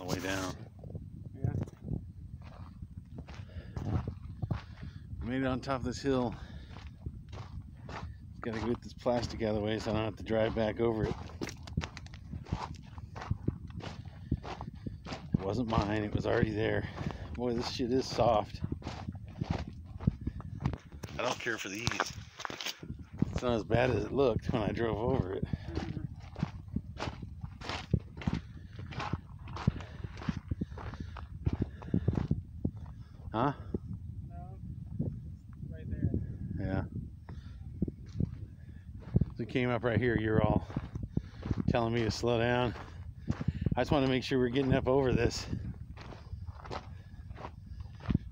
on the way down. Yeah. We made it on top of this hill. Gotta get this plastic out of the way so I don't have to drive back over it. It wasn't mine, it was already there. Boy, this shit is soft. I don't care for these. It's not as bad as it looked when I drove over it. Huh? No, it's right there. Yeah. It came up right here. You're all telling me to slow down. I just want to make sure we're getting up over this.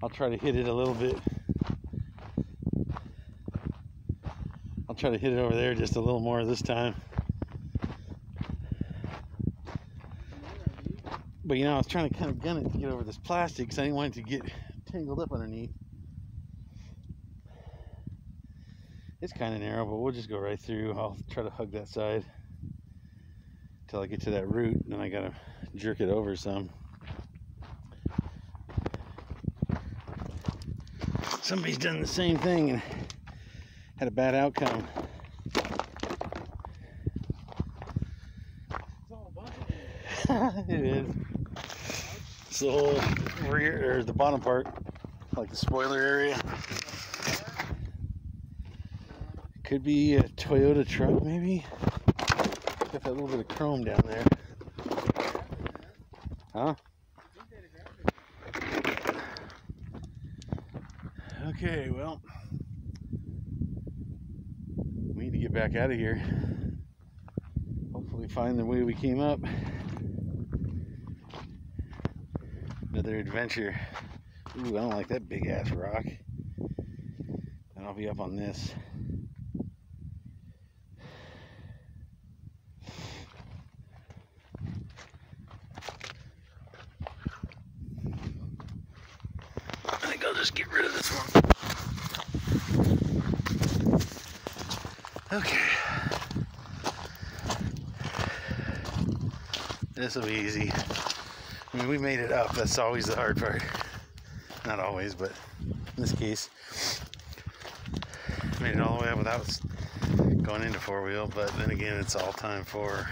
I'll try to hit it a little bit. I'll try to hit it over there just a little more this time. But you know, I was trying to kind of gun it to get over this plastic because I didn't want it to get tangled up underneath. It's kind of narrow, but we'll just go right through. I'll try to hug that side till I get to that root, and then I gotta jerk it over some. Somebody's done the same thing and had a bad outcome. It's all a bunch of it is. It's the whole rear, or the bottom part, like the spoiler area. Could be a Toyota truck, maybe. Got that little bit of chrome down there. Huh? Okay, well, we need to get back out of here. Hopefully find the way we came up. Another adventure. Ooh, I don't like that big ass rock. And I'll be up on this. Just get rid of this one. Okay. This will be easy. I mean, we made it up. That's always the hard part. Not always, but in this case, made it all the way up without going into four-wheel, but then again, it's all time for